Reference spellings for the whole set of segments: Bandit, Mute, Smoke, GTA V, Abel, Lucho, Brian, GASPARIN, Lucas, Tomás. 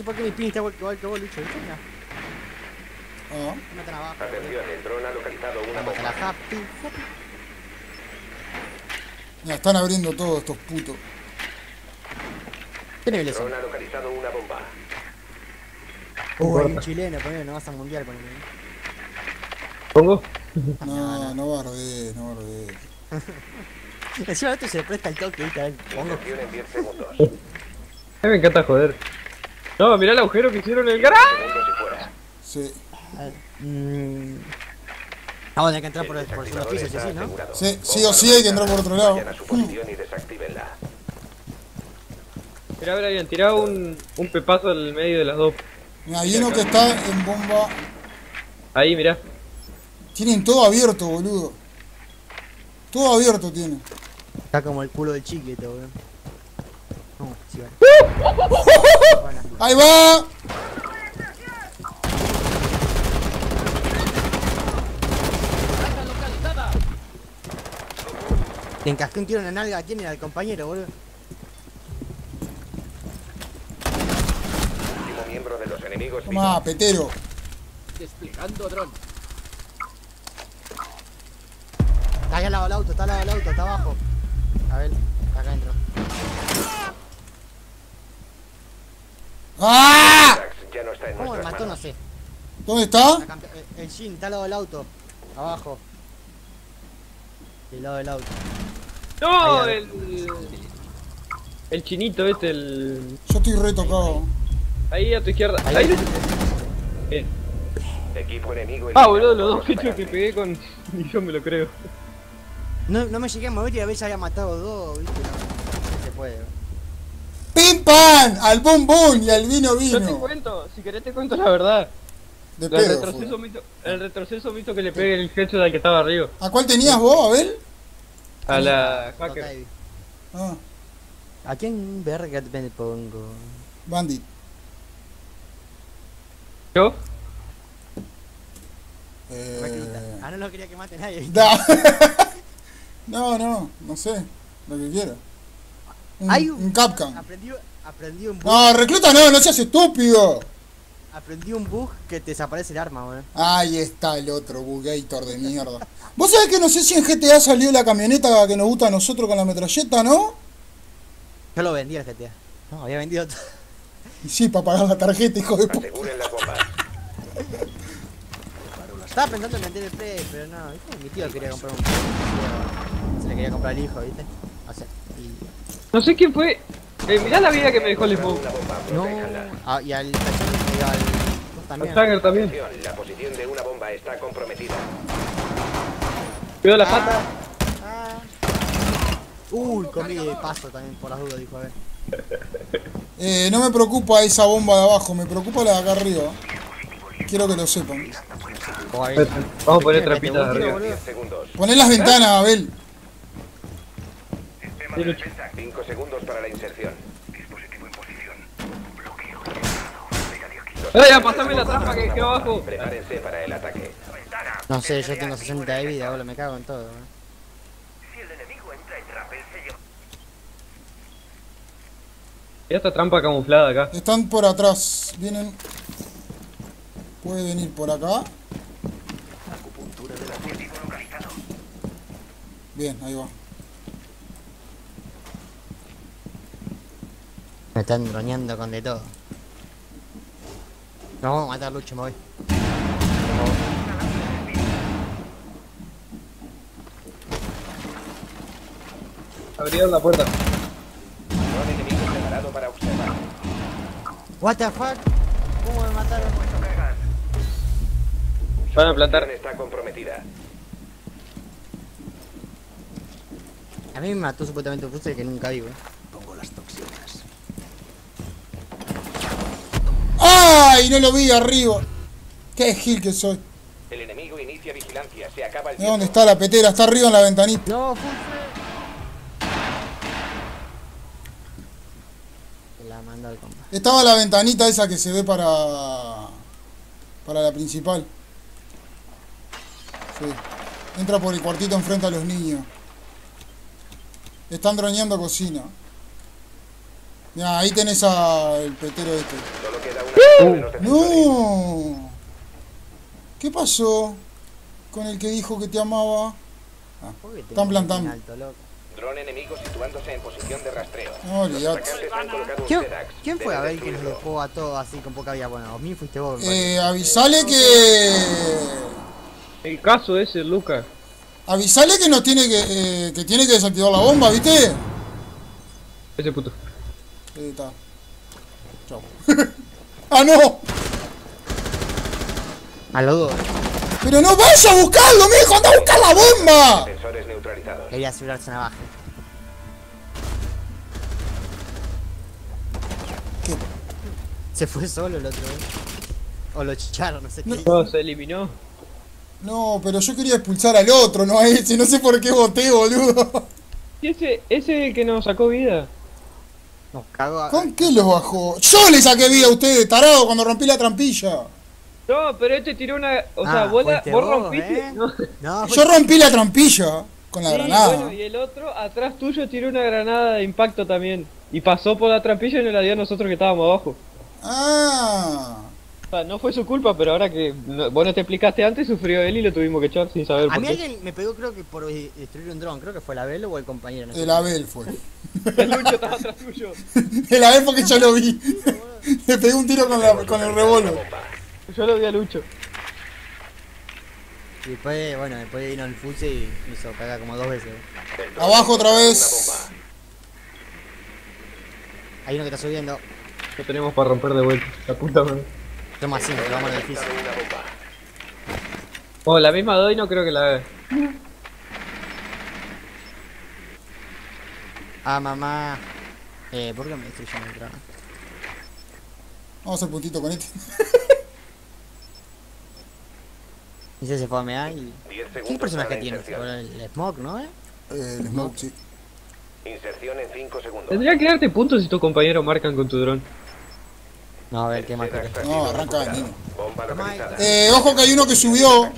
sé por qué mi pin está igual que vos, Lucho. No. No te la bajas. Atención, el dron ha localizado una bomba. Happy. Ya están abriendo todos estos putos. ¿Qué niveles son? El dron ha localizado una bomba. Hay un chileno, ponele, no vas a mundial con él. ¿Pongo? No, no bardé, no bardé. Encima de esto se le presta el toque, ¿viste? Pongo. A mí me encanta joder. No, mirá el agujero que hicieron en el garaje. Sí. Ah, bueno, hay que entrar por los pisos, ¿sí, no? Sí, sí o sí hay que entrar por otro lado. Mirá, mirá, habían tirado un pepazo al medio de las dos. Mirá, hay uno que está en bomba. Ahí, mirá. Tienen todo abierto, boludo. Todo abierto tienen. Está como el culo de chiquete, boludo. No, sí, vale. ¡Ahí va! Te encasqué un tiro en la nalga. ¿Quién era el compañero, boludo? Último miembro de los enemigos. Toma, petero. Desplegando dron. Está acá al lado del auto, está al lado del auto, está abajo. A ver, está acá adentro. ¡Ah! ¿Cómo me mató? No sé. ¿Dónde está? El Jin está al lado del auto. Abajo. Del lado del auto. ¡No! Ahí, el chinito este, el... Yo estoy retocado. Ahí a tu izquierda. Ahí. Bien. Equipo enemigo. Ah, boludo, los dos hechos que pegué con... Ni yo me lo creo. No me llegué a mover y a veces había matado dos, viste, no se puede. ¡Pim pam! Al bombón y al vino. Yo te cuento, si querés te cuento la verdad. De pedo, el retroceso visto que le pegue el headshot al que estaba arriba. ¿A cuál tenías vos, Abel? A la hacker. Ah. ¿A quién verga te pongo? Bandit. ¿Yo? Ah, no lo quería que mate nadie. No sé, lo que quiera. Un capcan. Aprendí un bug. No, recluta no seas estúpido. Aprendí un bug que te desaparece el arma, boludo. Ahí está el otro bugator de mierda. Vos sabés que no sé si en GTA salió la camioneta que nos gusta a nosotros con la metralleta, ¿no? Yo lo vendí al GTA. No, había vendido todo. Y sí, para pagar la tarjeta, hijo de puta. Estaba pensando en vender el Play, pero no, ¿viste? Mi tío quería comprar un Play. Se le quería comprar al hijo, ¿viste? O sea, no sé quién fue. Mirá la vida que me dejó el Smoke. No, y al Tanger también. La posición de una bomba está comprometida. Cuidado la pata. Uy, comí de paso también, por las dudas, dijo a ver. No me preocupa esa bomba de abajo, me preocupa la de acá arriba. Quiero que lo sepan. Vamos a poner trapitas arriba. Poné las ventanas, Abel. 5 segundos para la inserción. Dispositivo en posición. Bloqueo. Pasame la trampa que quedó abajo. Prepárense para el ataque. No sé, yo tengo 60 de vida, boludo, me cago en todo. Si el enemigo entra en trap, él se lleva. Mirá esta trampa camuflada acá. Están por atrás, vienen. Puede venir por acá. Acupuntura del objetivo localizado. Bien, ahí va. Me están droneando con de todo. Nos vamos a matar, Lucho, me voy. Abrieron la puerta. Un enemigo preparado para observar. What the fuck? ¿Cómo me mataron? Van a plantar. Está comprometida. A mí me mató supuestamente un fusil que nunca vi, güey. Pongo las toxinas. ¡Ay! No lo vi arriba. ¡Qué gil que soy! El enemigo inicia vigilancia, se acaba el tiempo. ¿Dónde está la petera? Está arriba en la ventanita. No, se la manda al compa. Estaba la ventanita esa que se ve para la principal. Sí. Entra por el cuartito enfrente a los niños. Están droneando cocina. Mirá, ahí tenés al petero este. No. ¿Qué pasó con el que dijo que te amaba? Ah, están plantando. Dron enemigo situándose en posición de rastreo. No, ¿quién fue Abel que nos dejó a todos así con poca vida? Bueno, a mí fuiste vos. Avisale que... El caso es el Lucas. Avisale que nos tiene que tiene que desactivar la bomba, ¿viste? Ese puto. Ahí está. Chao. ¡Ah, no! A los dos. ¡Pero no vayas a buscarlo, mijo! ¡Anda a buscar la bomba! Sensores neutralizados. Quería asegurarse navaja. ¿Qué? Se fue solo el otro, ¿eh? O lo chicharon, no sé qué. No, se eliminó. No, pero yo quería expulsar al otro, no a ese. No sé por qué voté, boludo. ¿Y ese que nos sacó vida? Nos cagó a... ¿Con qué los bajó? ¡Yo le saqué vida a ustedes, tarado, cuando rompí la trampilla! No, pero este tiró una... O sea, vos rompiste... No. No, yo rompí la trampilla con la granada. Bueno, y el otro, atrás tuyo, tiró una granada de impacto también. Y pasó por la trampilla y nos la dio a nosotros que estábamos abajo. Ah. O sea, no fue su culpa, pero ahora que vos no te explicaste antes, sufrió él y lo tuvimos que echar sin saber por qué. A mí alguien me pegó, creo que por destruir un dron. Creo que fue el Abel o el compañero. No sé. El Abel fue. El Lucho estaba atrás tuyo. El Abel porque yo lo vi. Le pegué un tiro con el revólver. Yo lo vi a Lucho. Y después, bueno, después vino el Fuchi y me hizo cagar como dos veces. Abajo otra vez. Hay uno que está subiendo. ¿Qué tenemos para romper de vuelta? La puta madre. Toma 5, lo vamos a difícil. Oh, la misma doy, no creo que la ve. Ah, mamá. ¿Por qué me destruyeron el drama? Vamos al puntito con este. Y se fue a mear y... ¿Qué personaje tiene? El Smoke, ¿no? El Smoke, sí. Inserción en 5 segundos. Tendría que darte puntos si tus compañeros marcan con tu dron. No, a ver, qué más. No, arranca el niño. Ojo que hay uno que subió. Hay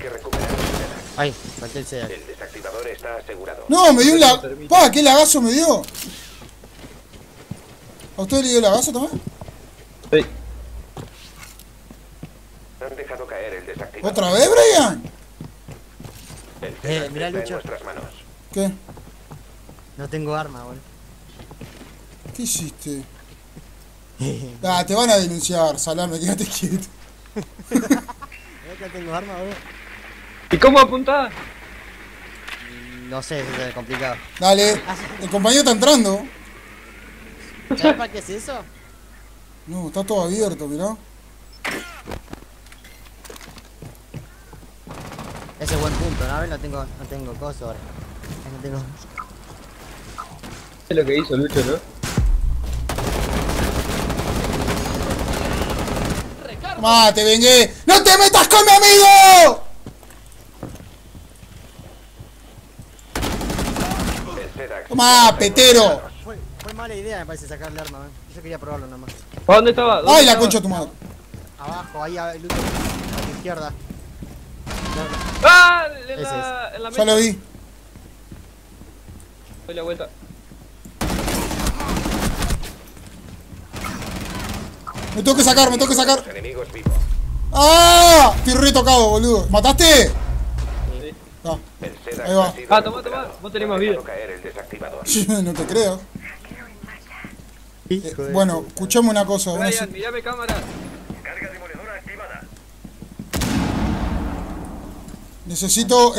que recuperar el celular. Ay, falté el celular. El desactivador está asegurado. No, me dio un lag. Pa, qué lagazo me dio. ¿A usted le dio lagazo, Tomás? Sí. Han dejado caer el desactivador. ¿Otra vez, Brian? Mirá, Lucho. ¿Qué? No tengo arma, boludo. ¿Qué hiciste? Ah, te van a denunciar, salame, quédate quieto. Tengo arma, bro. ¿Y cómo apuntar? No sé, es complicado. Dale, el compañero está entrando. ¿Sabes para qué es eso? No, está todo abierto, mirá. Ese es buen punto, ¿no? A ver, no tengo cosas ahora. No tengo... Es lo que hizo Lucho, ¿no? ¡Má, te vengué! ¡No te metas con mi amigo! ¡Má, petero! Fue mala idea, me parece, sacar el arma, man. Yo quería probarlo nomás. ¿Para dónde estaba? ¿Dónde ¡ay, la concha de tu madre! Abajo, ahí, a la izquierda. ¡Ah! En la mesa. Ya lo vi. Doy la vuelta. Me tengo que sacar. ¡Ah! Estoy retocado, boludo. ¿Mataste? Sí. No. Ahí va. Ah, toma. Vos tenés más vida. No te creo. Bueno, escuchame una cosa. Brian, mirame cámara. Carga demoledora activada. Necesito,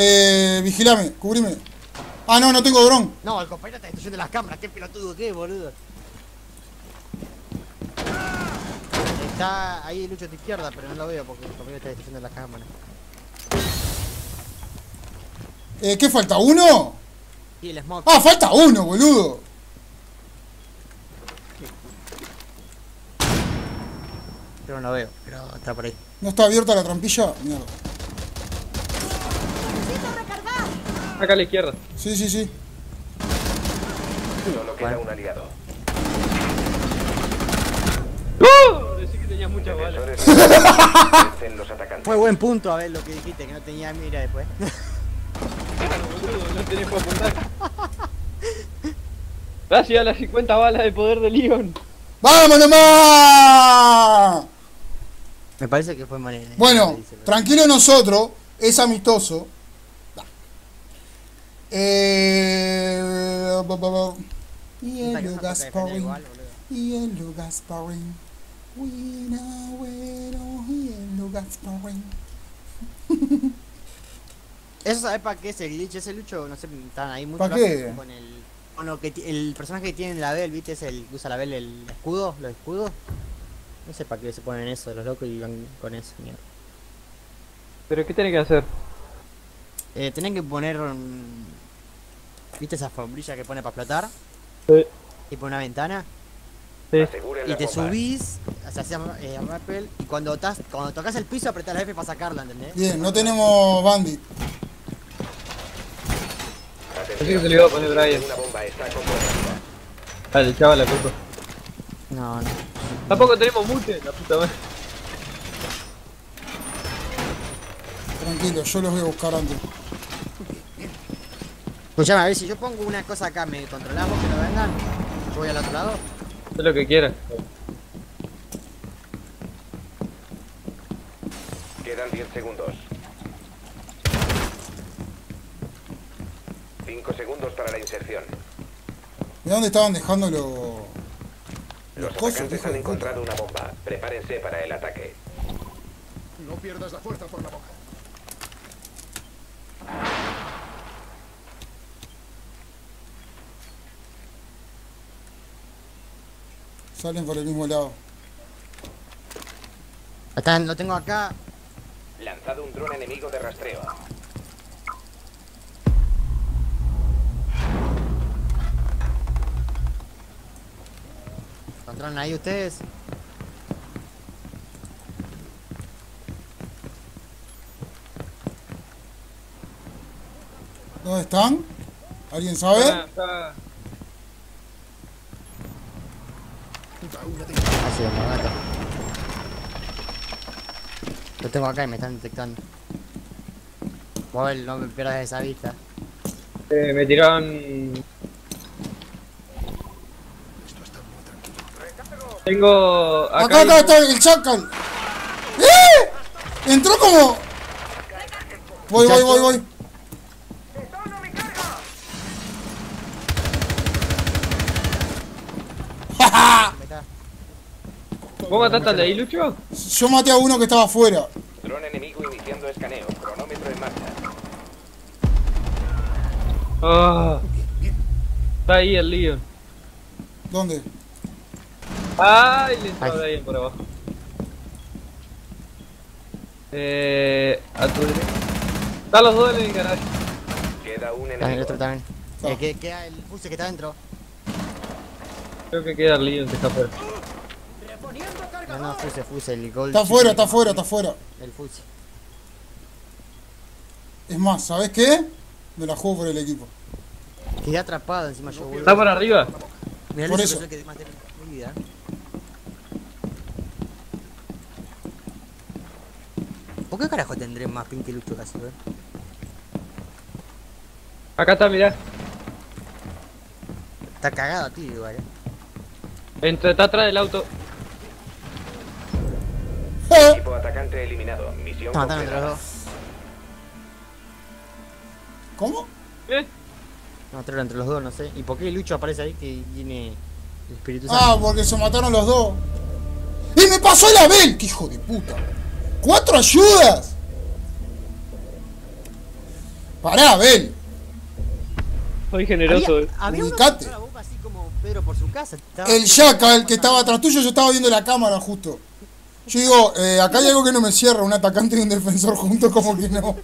vigilame, cubrime. Ah, no tengo dron. No, el compañero está destruyendo las cámaras. Qué pelotudo que es, boludo. Está ahí Lucho a tu izquierda, pero no lo veo porque el compañero está destruyendo las cámaras. ¿Qué falta? ¿Uno? Sí, el Smoke. ¡Ah, falta uno, boludo! Pero no lo veo, pero está por ahí. ¿No está abierta la trampilla? Mierda. Necesito recargar. Acá a la izquierda. Sí. Solo queda un aliado. ¡Uh! mucha bala. Muy buen punto, Abel, lo que dijiste, que no tenía mira después. No tenés para apuntar. Gracias a las 50 balas de poder de León. ¡Vamos nomás! Me parece que fue manera. Bueno, tranquilo nosotros, es amistoso. Hielo Gasparín, hielo Gasparín, hielo Gasparín. ¿Eso sabes para qué es el glitch ese, Lucho? No sé, están ahí mucho. ¿Para qué? Con el, bueno, que el personaje que tiene en la Abel, ¿viste? Es el que usa la Abel, el escudo, los escudos. No sé para qué se ponen eso, los locos, y van con eso, mierda. ¿Pero qué tienen que hacer? Tienen que poner... ¿Viste esa sombrilla que pone para explotar? Sí. Tipo una ventana. Sí. Y te subís, o sea, hacías rappel, y cuando tocas el piso apretás la F para sacarla, ¿entendés? Bien, no tenemos Bandit. Así que se le iba a poner Brian. Dale, chaval, la puta. No, no. Tampoco tenemos Mute, la puta madre. Tranquilo, yo los voy a buscar antes. Escuchame, a ver, si yo pongo una cosa acá, ¿me controlamos que no vengan? ¿Yo voy al otro lado? Haz lo que quieras. Quedan 10 segundos. 5 segundos para la inserción. ¿De dónde estaban dejando los atacantes han encontrado una bomba. Prepárense para el ataque. No pierdas la fuerza por la boca. Salen por el mismo lado. Están, lo tengo acá. Lanzado un dron enemigo de rastreo. ¿Encontraron ahí ustedes? ¿Dónde están? ¿Alguien sabe? Está. Así es, me mata. Lo tengo acá y me están detectando. Joder, no me pierdas esa vista. Me tiraron. Esto está muy tranquilo. Tengo. Acá está el chacal. ¡Eh! Entró como. Voy. ¿Vos mataste al de ahí, Lucho? Yo maté a uno que estaba afuera. Dron enemigo iniciando escaneo. Cronómetro en marcha. Oh. Está ahí el León. ¿Dónde? Ay, le entró Brian por abajo. A tu derecha. Están los dos en el canal. Queda un enemigo. El otro también. Queda el pulse que está adentro. Creo que queda el León que está afuera. No, fuse, el gol. Está fuera. El fuse. Es más, ¿sabes qué? Me la juego por el equipo. Quedé atrapado encima yo, boludo. ¿Está por arriba? Mirá por eso. Que más de mi vida. ¿Por qué carajo tendré más pin que Lucho casi, bro? Acá está, mirá. Está cagado, tío, igual. Está atrás del auto. Equipo atacante eliminado. Misión completada. ¿Cómo? ¿Eh? No, mataron entre los dos, no sé. ¿Y por qué Lucho aparece ahí que tiene el espíritu santo? Ah, porque se mataron los dos. ¡Y me pasó el Abel! ¡Qué hijo de puta! ¡4 ayudas! ¡Pará, Abel! Soy generoso. Había uno que pasó la boca así como Pedro por su casa. El Yaka, el que estaba atrás tuyo, yo estaba viendo la cámara justo. Yo digo, acá hay algo que no me cierra, un atacante y un defensor juntos, como que no.